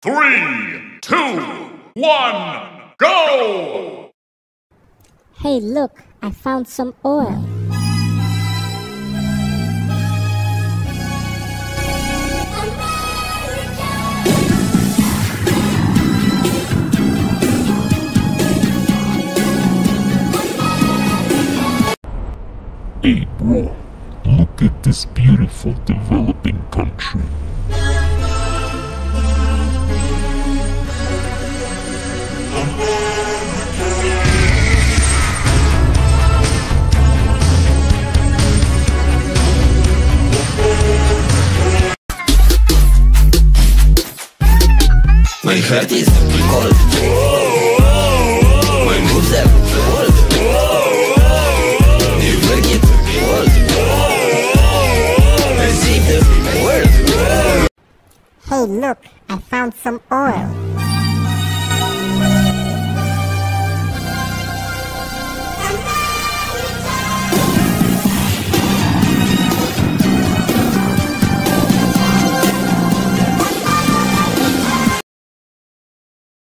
3, 2, 1, go! Hey, look, I found some oil. Hey, bro, look at this beautiful developing country. My heart is cold. My moves are cold. They work it cold. I see the world. Hey, look, I found some oil.